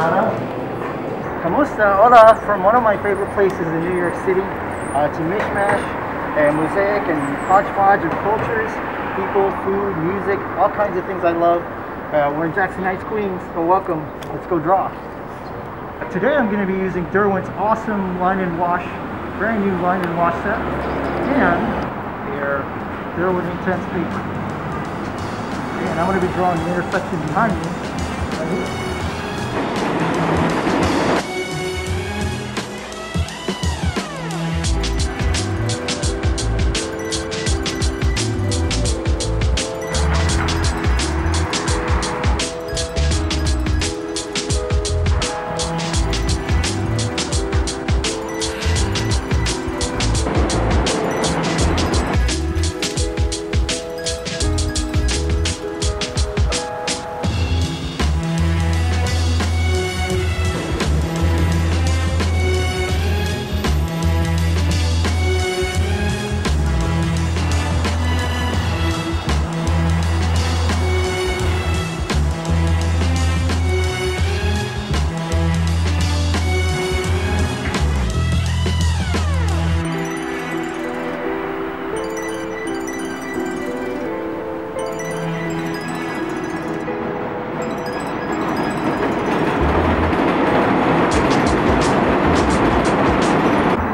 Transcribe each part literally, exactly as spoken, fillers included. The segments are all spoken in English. Americana. Kamusta, hola, from one of my favorite places in New York City. Uh, it's a mishmash and mosaic and hodgepodge of cultures, people, food, music, all kinds of things I love. Uh, we're in Jackson Heights, Queens, so welcome. Let's go draw. Today I'm going to be using Derwent's awesome line and wash, brand new line and wash set, and their Derwent Intense paper. And I'm going to be drawing the intersection behind me. Right here.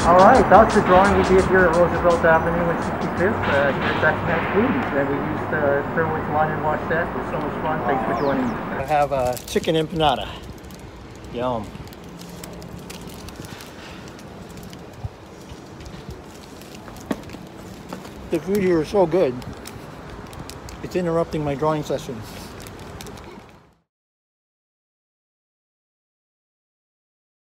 Alright, that's the drawing we did here at Roosevelt Avenue and sixty-fifth, uh, here at Jackson Heights, Queens. And we used uh, Derwent's line and wash set. It was so much fun. Thanks for joining me. I have a chicken empanada. Yum. The food here is so good. It's interrupting my drawing sessions.